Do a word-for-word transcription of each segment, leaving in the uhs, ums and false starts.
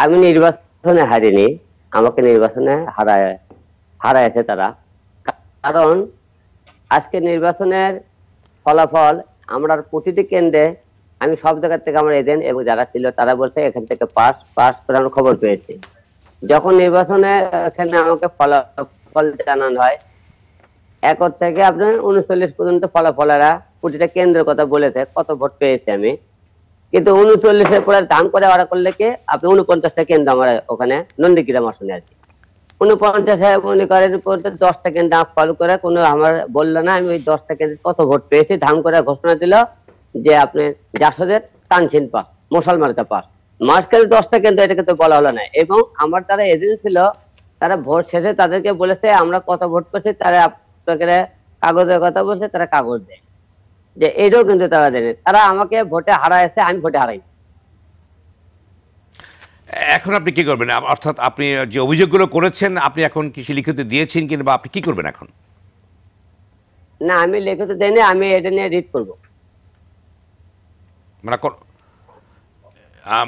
আমি নির্বাচনে হারিনি, আমাকে নির্বাচনে হারায় হারায়েছে তারা। কারণ আজকে নির্বাচনের ফলাফল আমরা প্রতিটি কেন্দ্রে, আমি সব জায়গা থেকে আমার এজেন্ট এবং যারা ছিল তারা বলছে এখান থেকে পাস পাস করে আমরা খবর পেয়েছি। যখন নির্বাচনে এখানে আমাকে ফলাফল জানানো হয়, এক থেকে আপনার উনচল্লিশ পর্যন্ত ফলাফলেরা প্রতিটা কেন্দ্রের কথা বলেছে কত ভোট পেয়েছি আমি, কিন্তু উনচল্লিশের পরে দাম করে ওরা করলে কি আপনি উনপঞ্চাশটা কেন্দ্র আমার ওখানে নন্দীগ্রাম আসনে আছি, উনপঞ্চাশে মনে করেন দশটা কেন্দ্র ফল করে কোনো আমার বললো না আমি ওই দশটা কেন্দ্রে কত ভোট পেয়েছি। ধাম করে ঘোষণা দিল যে আপনি জাসদের তানসিন পাস, মুসলমানটা পাস, মাঝখানে দশটা কেন্দ্র এটাকে তো বলা হলো না। এবং আমার তারা এজেন্ট ছিল, তারা ভোট শেষে তাদেরকে বলেছে আমরা কত ভোট পেয়েছি, তারা আপনাকে কাগজের কথা বলছে, তারা কাগজ দেয় যে এটাও কিন্তু তারা দেয়নি, তারা আমাকে ভোটে হারাইছে, আমি ভোটে হারাই। এখন আপনি কি করবেন, অর্থাৎ আপনি যে অভিযোগগুলো করেছেন আপনি এখন কিছু লিখিত দিয়েছেন কিনা, বা আপনি কি করবেন এখন? না, আমি লিখিত দেইনি, আমি এটা নিয়ে রিট করব। মানে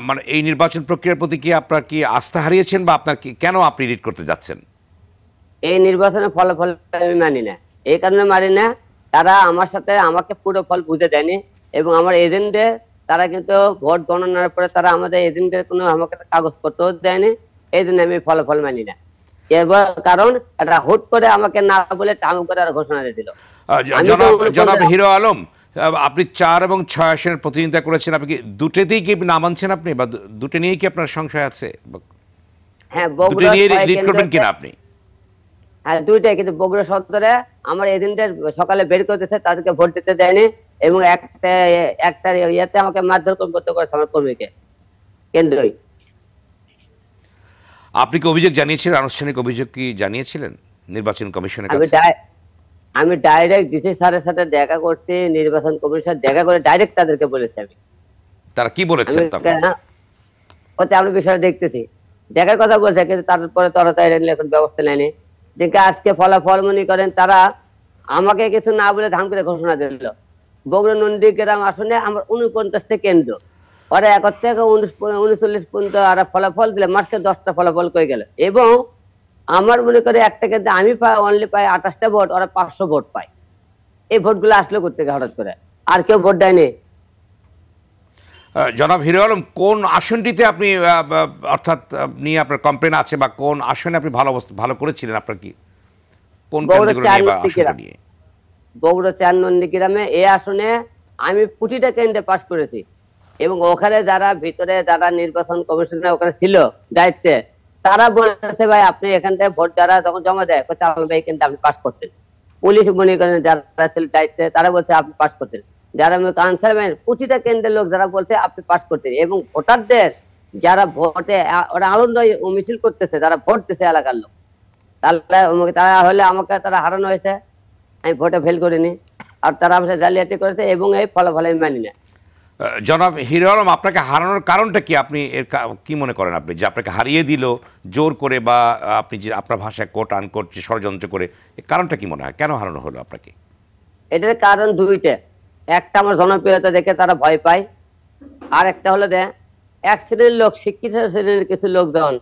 মানে এই নির্বাচন প্রক্রিয়ার প্রতি কি আপনার কি আস্থা হারিয়েছেন, বা আপনার কি কেন আপনি রিট করতে যাচ্ছেন? এই নির্বাচনের ফলাফল আমি মানি না, এই কারণে মানি না তারা আমার সাথে আমাকে পুরো ফল বুঝে দেয়নি। এবং আমার এজেন্টে তারা কিন্তু ভোট গণনার পরে তারা আমাদের এজেন্টের কোনো আমাকে কাগজপত্র দেয়নি, এই জন্য আমি ফলাফল মানি না। এবার কারণ এটা হুট করে আমাকে না বলে টাম করে আর ঘোষণা দিয়ে দিল। জনাব হিরো আলম, আপনি চার এবং ছয় আসনের প্রতিনিধিত্ব করেছেন, আপনি কি দুটোতেই কি নাম আনছেন আপনি, বা দুটো নিয়ে কি আপনার সংশয় আছে? হ্যাঁ, দুটো নিয়ে লিড করবেন কিনা আপনি? হ্যাঁ, দুইটাই, কিন্তু বগুড়া সদরে আমার এজেন্টের সকালে বের করতেছে, তাদেরকে ভোট দিতে দেয়নি, এবং একটা একটা ইয়াতে আমাকে মারধর করতে করেছে আমার কর্মীকে কেন্দ্রই। আপনি কি অভিযোগ জানিয়েছিলেন, আনুষ্ঠানিক অভিযোগ কি জানিয়েছিলেন নির্বাচন কমিশনের কাছে? আমি ডাইরেক্ট ডিসি স্যারের সাথে দেখা করতে, নির্বাচন কমিশন দেখা করে ডাইরেক্ট তাদেরকে বলেছি আমি। তারা কি বলেছে তখন? ওতে আমরা বিষয় দেখতেছি, দেখার কথা বলছে, কিন্তু তারপরে তারা তাই এখন ব্যবস্থা নেয়নি। দেখে আজকে ফলাফল মনে করেন তারা আমাকে কিছু না বলে ধাম করে ঘোষণা দিল বগুড়া নন্দীগ্রাম আসনে আমার উনপঞ্চাশটা কেন্দ্র, ওরা একর থেকে উনচল্লিশ পর্যন্ত আর ফলাফল দিলে মাসে দশটা ফলাফল করে গেল। এবং আমার মনে করে একটা কেন্দ্রে আমি পাই অনলি পাই আঠাশটা ভোট, ওরা পাঁচশো ভোট পাই। এই ভোটগুলো আসলো করতে হঠাৎ করে, আর কেউ ভোট দেয়নি। জনাব হিরো আলম, কোন আসনটিতে আপনি অর্থাৎ নিয়ে আপনার কমপ্লেন আছে, বা কোন আসনে আপনি ভালো ভালো করেছিলেন, আপনার কি কোন বগুড়া চার নন্দীগ্রামে? এই আসনে আমি প্রতিটা কেন্দ্রে পাস করেছি, এবং ওখানে যারা ভিতরে যারা নির্বাচন কমিশনার ওখানে ছিল দায়িত্বে, তারা বলেছে ভাই আপনি এখান থেকে ভোট যারা যখন জমা দেয় ভাই কিন্তু আপনি পাস করতেন। পুলিশ মনে করেন যারা ছিল দায়িত্বে তারা বলছে আপনি পাস করতেন, যারা কাউন্সিলর প্রতিটা কেন্দ্রের লোক যারা বলছে আপনি পাস করতেন। এবং ভোটারদের যারা ভোটে ওরা আনন্দ মিছিল করতেছে, যারা ভোট দিচ্ছে এলাকার লোক, তাহলে তারা হলে আমাকে তারা হারানো হয়েছে, আমি ভোটে ফেল করিনি, আর তারা আমাকে জালিয়াতি করেছে, এবং এই ফলাফল আমি মানি না। জনাব হিরো আলম, আপনাকে হারানোর কারণটা কি, আপনি এর কি মনে করেন আপনি যে আপনাকে হারিয়ে দিল জোর করে, বা আপনি যে আপনার ভাষায় কোট আনকোট যে ষড়যন্ত্র করে, এর কারণটা কি মনে হয়, কেন হারানো হলো আপনাকে? এটার কারণ দুইটা, একটা আমার জনপ্রিয়তা দেখে তারা ভয় পায়, আর একটা হলো দেখ এক শ্রেণীর লোক, শিক্ষিত শ্রেণীর কিছু লোকজন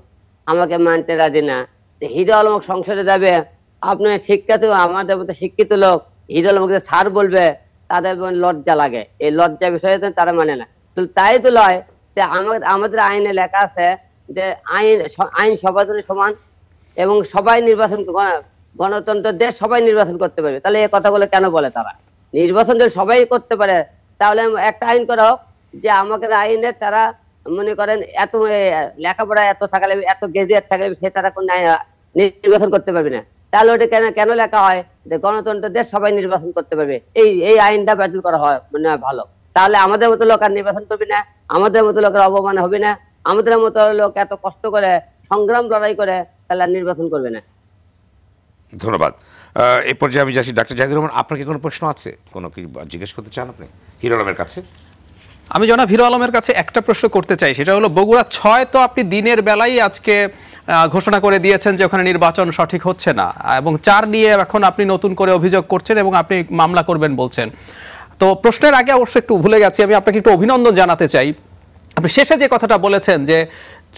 আমাকে মানতে রাজি না। হিরো আলম সংসদে যাবে, আপনার শিক্ষিত আমাদের মতো শিক্ষিত লোক হিরো আলমকে স্যার বলবে, তাদের লজ্জা লাগে, এই লজ্জা বিষয়ে তারা মানে না। তাই তো লয় যে আমাদের আইনে লেখা আছে যে আইন আইন সবার জন্য সমান, এবং সবাই নির্বাচন, গণতন্ত্র দেশ সবাই নির্বাচন করতে পারবে, তাহলে এই কথাগুলো কেন বলে তারা? নির্বাচন যদি সবাই করতে পারে তাহলে একটা আইন করা হোক যে আমাদের আইনে তারা মনে করেন এত লেখাপড়া এত থাকলে এত গেজেট থাকলে সে তারা কোন নির্বাচন করতে পারবে না, তাহলে ওটা কেন কেন লেখা হয় যে গণতন্ত্র দেশ সবাই নির্বাচন করতে পারবে? এই এই আইনটা বাতিল করা হয় মনে হয় ভালো, তাহলে আমাদের মতো লোক আর নির্বাচন করবে না, আমাদের মতো লোকের অবমান হবে না, আমাদের মতো লোক এত কষ্ট করে সংগ্রাম লড়াই করে তাহলে আর নির্বাচন করবে না। ধন্যবাদ। এই পর্যায়ে আমি যাচ্ছি ডাক্তার জাহিদুর রহমান, আপনার কি কোনো প্রশ্ন আছে, কোনো কি জিজ্ঞেস করতে চান আপনি হিরো আলমের কাছে? আমি জনাব হিরো আলমের কাছে একটা প্রশ্ন করতে চাই, সেটা হলো বগুড়া ছয় তো আপনি দিনের বেলায় আজকে ঘোষণা করে দিয়েছেন যে ওখানে নির্বাচন সঠিক হচ্ছে না, এবং চার নিয়ে এখন আপনি নতুন করে অভিযোগ করছেন এবং আপনি মামলা করবেন বলছেন। তো প্রশ্নের আগে অবশ্য একটু ভুলে গেছি, আমি আপনাকে একটু অভিনন্দন জানাতে চাই, আপনি শেষে যে কথাটা বলেছেন যে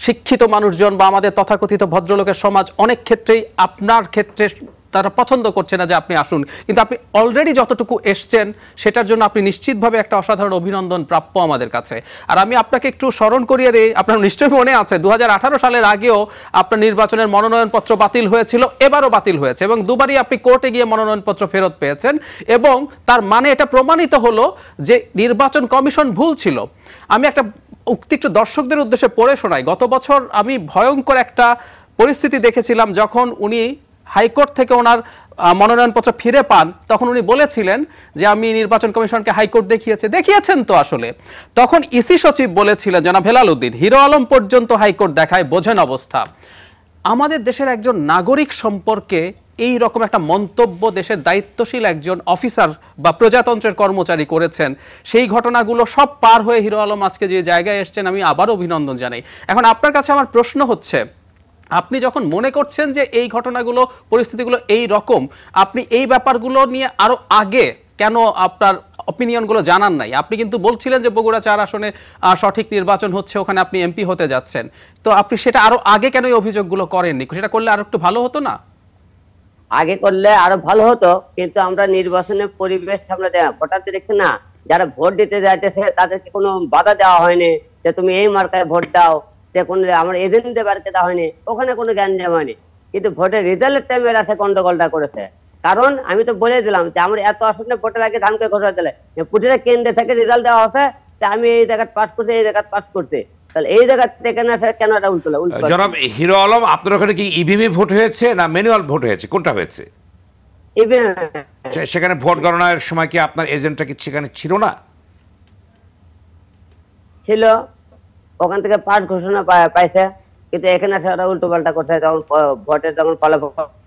शिक्षित मानुषजन बा आमादेर तथाकथित भद्रलोकेर समाज अनेक क्षेत्रेई आपनार क्षेत्रे तारा पसंद करछे ना जे आपनि आसुन, किन्तु आपनि अलरेडी जतटुकु एसेछेन सेटार जन्य आपनि निश्चितभावे एकटा असाधारण अभिनंदन प्राप्य आमादेर काछे। आर आमि आपनाके एकटु स्मरण करिये देई, आपनार निश्चयई मने आछे दो हज़ार अठारो सालेर आगेओ आपनार निर्वाचनेर मनोनयनपत्र बातिल हयेछिल, एबारो बातिल हयेछे एबं दुबारई आपनि कोर्टे गिये मनोनयनपत्र फेरत पेयेछेन एबं तार माने एटा प्रमाणित हलो जे निर्वाचन कमिशन भूल छिलो। आमि एकटा उक्ति एकटु दर्शकदेर उद्देश्ये पड़े शोनाई। गत बछर आमि भयंकर एकटा परिस्थिति देखेछिलाम जखन उनि हाईकोर्ट थेके ओनार मनोनयनपत्र फिरे पान, तखन उनि बोलेछिलेन जे आमि निर्वाचन कमिशनके हाईकोर्ट देखिएछि देखिएछेन तो आसले। तखन इसी सचिव बोलेछिलेन जनाब हेलालुद्दीन हिरो आलम पर्यन्त हाईकोर्ट देखाय बोझेन अवस्था। आमादेर देशेर एकजन नागरिक सम्पर्के এই রকম একটা মন্তব্য দেশের দায়িত্বশীল একজন অফিসার বা প্রজাতন্ত্রের কর্মচারী করেছেন। সেই ঘটনাগুলো সব পার হয়ে হিরো আলম আজকে যে জায়গায় এসেছেন আমি আবারও অভিনন্দন জানাই। এখন আপনার কাছে আমার প্রশ্ন হচ্ছে, আপনি যখন মনে করছেন যে এই ঘটনাগুলো পরিস্থিতিগুলো এই রকম, আপনি এই ব্যাপারগুলো নিয়ে আরো আগে কেন আপনার অপিনিয়নগুলো জানান নাই? আপনি কিন্তু বলছিলেন যে বগুড়া চার আসনে সঠিক নির্বাচন হচ্ছে, ওখানে আপনি এমপি হতে যাচ্ছেন, তো আপনি সেটা আরো আগে কেন এই অভিযোগগুলো করেননি? সেটা করলে আরো একটু ভালো হতো না? आगे कर ले आरो भालो होतो, किन्तु आमरा निर्वाचने परिवेश आमरा देना भोटारदेर देखछि ना जारा भोट दिते जाइतेछे तादेरके कोनो बाधा देওয়া হয়নি যে তুমি এই মার্কায় ভোট দাও, যে কোনো আমার এজেন্টদের বারকে দেওয়া হয়নি, ওখানে কোনো গ্যাঞ্জাম হয়নি। কিন্তু ভোটের রেজাল্টের টাইমে এরা গন্ডগোলটা করেছে, কারণ আমি তো বলে দিলাম যে আমার এত আসনে ভোটের আগে ধামকে ঘোষণা দিলে প্রতিটা কেন্দ্রে থেকে রেজাল্ট দেওয়া আছে যে আমি এই জায়গায় পাস করতে এই জায়গায় পাস করতে। তাহলে এই জায়গা থেকে না স্যার কেন এটা উল্টো উল্টো? জনাব হিরো আলম আপনার ওখানে কি ইভিএম ভোট হয়েছে না ম্যানুয়াল ভোট হয়েছে, কোনটা হয়েছে? ইভিএম। সেখানে ভোট গণনার সময় কি আপনার এজেন্টটা কি সেখানে ছিল না? ছিল, ওখান থেকে পাস ঘোষণা পাইছে, কিন্তু এখানে স্যার উল্টো পাল্টা করতে যখন ভোটের যখন ফলাফল